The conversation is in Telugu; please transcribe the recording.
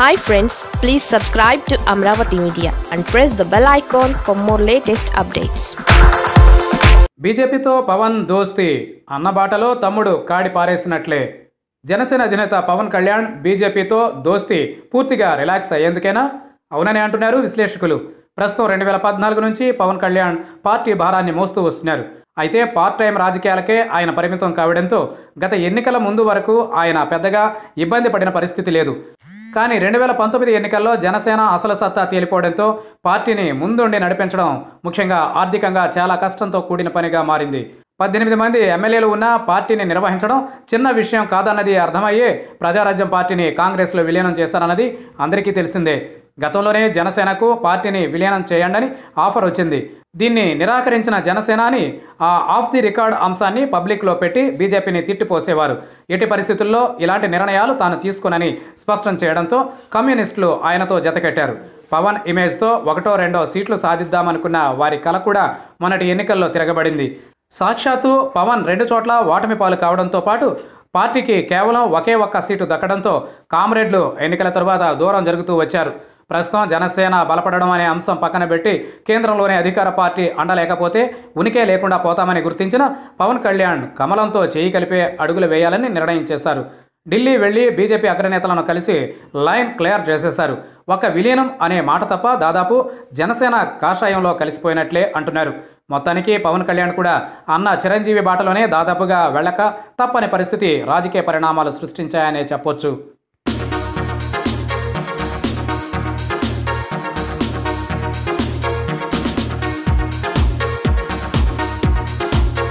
Hi friends, please subscribe to Amravati Media and press the bell icon for more latest updates. BJP to Pawan Dosti, Anna Batalo, Tamudu, Kadi Paresinattle. Janasena Dinata Pawan Kalyan, BJP to Dosti, Purtiga, Relax Ayendukena, Avunani Antunaru, Visleshakulu. Prastam 2014 Nunchi, Pawan Kalyan, Party Bharanni Mostu Vastunaru. అయితే పార్ట్ టైం రాజకీయాలకే ఆయన పరిమితం కావడంతో గత ఎన్నికల ముందు వరకు ఆయన పెద్దగా ఇబ్బంది పడిన పరిస్థితి లేదు. కానీ 2019 ఎన్నికల్లో జనసేన అసలు సత్తా తేలిపోవడంతో పార్టీని ముందుండి నడిపించడం ముఖ్యంగా ఆర్థికంగా చాలా కష్టంతో కూడిన పనిగా మారింది. 18 మంది ఎమ్మెల్యేలు ఉన్న పార్టీని నిర్వహించడం చిన్న విషయం కాదన్నది అర్థమయ్యే ప్రజారాజ్యం పార్టీని కాంగ్రెస్లో విలీనం చేస్తారన్నది అందరికీ తెలిసిందే. గతంలోనే జనసేనకు పార్టీని విలీనం చేయండి ఆఫర్ వచ్చింది. దీన్ని నిరాకరించిన జనసేనాని ఆ ఆఫ్ ది రికార్డ్ అంశాన్ని పబ్లిక్లో పెట్టి బీజేపీని తిట్టిపోసేవారు. ఎట్టి పరిస్థితుల్లో ఇలాంటి నిర్ణయాలు తాను తీసుకునని స్పష్టం చేయడంతో కమ్యూనిస్టులు ఆయనతో జతకట్టారు. పవన్ ఇమేజ్తో 1-2 సీట్లు సాధిద్దామనుకున్న వారి కల కూడా మొన్నటి ఎన్నికల్లో తిరగబడింది. సాక్షాత్తు పవన్ 2 చోట్ల ఓటమి పాలు కావడంతో పాటు పార్టీకి కేవలం 1 సీటు దక్కడంతో కామ్రేడ్లు ఎన్నికల తర్వాత దూరం జరుగుతూ వచ్చారు. ప్రస్తుతం జనసేన బలపడడం అనే అంశం పక్కన పెట్టి కేంద్రంలోనే అధికార పార్టీ అండలేకపోతే ఉనికే లేకుండా పోతామని గుర్తించిన పవన్ కళ్యాణ్ కమలంతో చేయి కలిపే అడుగులు వేయాలని నిర్ణయం చేశారు. ఢిల్లీ వెళ్లి బీజేపీ అగ్రనేతలను కలిసి లైన్ క్లియర్ చేసేశారు. ఒక విలీనం అనే మాట తప్ప దాదాపు జనసేన కాషాయంలో కలిసిపోయినట్లే అంటున్నారు. మొత్తానికి పవన్ కళ్యాణ్ కూడా అన్న చిరంజీవి బాటలోనే దాదాపుగా వెళ్ళక తప్పని పరిస్థితి రాజకీయ పరిణామాలు సృష్టించాయనే చెప్పొచ్చు.